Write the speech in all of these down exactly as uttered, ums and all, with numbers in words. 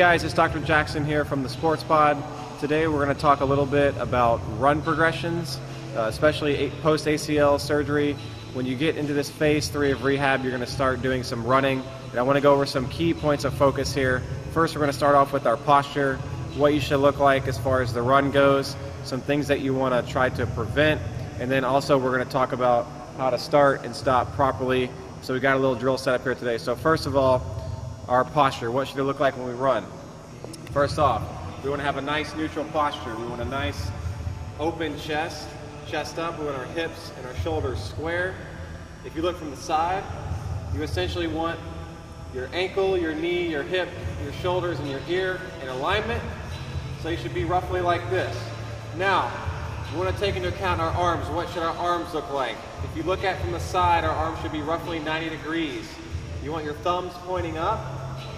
guys, it's Doctor Jackson here from the Sports Pod. Today we're going to talk a little bit about run progressions, uh, especially post-A C L surgery. When you get into this phase three of rehab, you're going to start doing some running. And I want to go over some key points of focus here. First, we're going to start off with our posture, what you should look like as far as the run goes, some things that you want to try to prevent, and then also we're going to talk about how to start and stop properly. So we got a little drill set up here today. So first of all, our posture. What should it look like when we run? First off, we want to have a nice neutral posture. We want a nice open chest, chest up. We want our hips and our shoulders square. If you look from the side, you essentially want your ankle, your knee, your hip, your shoulders, and your ear in alignment. So you should be roughly like this. Now, we want to take into account our arms. What should our arms look like? If you look at from the side, our arms should be roughly ninety degrees. You want your thumbs pointing up,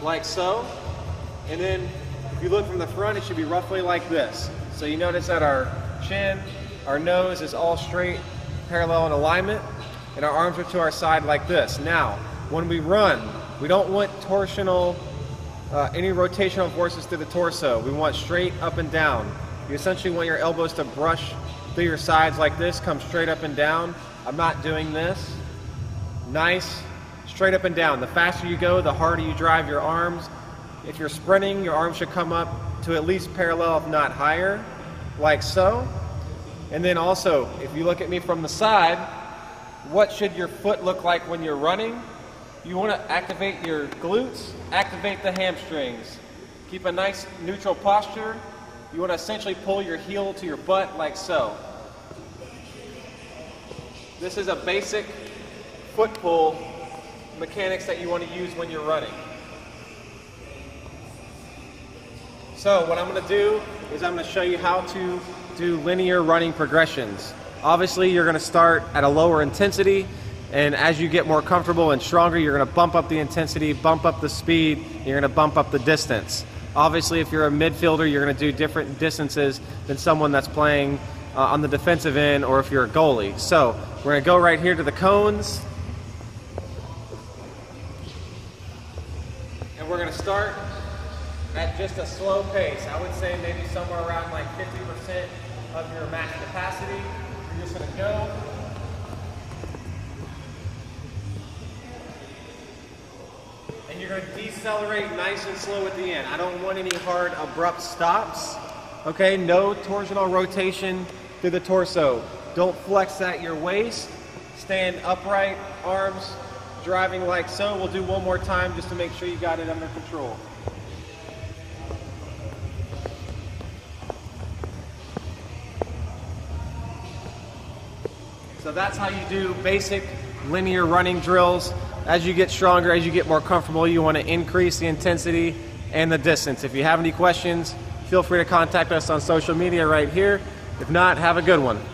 like so. And then if you look from the front, it should be roughly like this. So you notice that our chin, our nose is all straight, parallel in alignment, and our arms are to our side like this. Now, when we run, we don't want torsional, uh, any rotational forces through the torso. We want straight up and down. You essentially want your elbows to brush through your sides like this, come straight up and down. I'm not doing this. Nice, straight up and down. The faster you go, the harder you drive your arms. If you're sprinting, your arms should come up to at least parallel, if not higher, like so. And then also, if you look at me from the side, what should your foot look like when you're running? You want to activate your glutes, activate the hamstrings. Keep a nice neutral posture. You want to essentially pull your heel to your butt like so. This is a basic foot pull mechanics that you want to use when you're running. So what I'm going to do is I'm going to show you how to do linear running progressions. Obviously, you're going to start at a lower intensity, and as you get more comfortable and stronger, you're going to bump up the intensity, bump up the speed, and you're going to bump up the distance. Obviously, if you're a midfielder, you're going to do different distances than someone that's playing uh, on the defensive end, or if you're a goalie. So we're going to go right here to the cones, and we're going to start at just a slow pace. I would say maybe somewhere around like fifty percent of your max capacity. You're just going to go. And you're going to decelerate nice and slow at the end. I don't want any hard, abrupt stops. Okay, no torsional rotation through the torso. Don't flex at your waist. Stand upright, arms driving like so. We'll do one more time just to make sure you got it under control. So that's how you do basic linear running drills. As you get stronger, as you get more comfortable, you want to increase the intensity and the distance. If you have any questions, feel free to contact us on social media right here. If not, have a good one.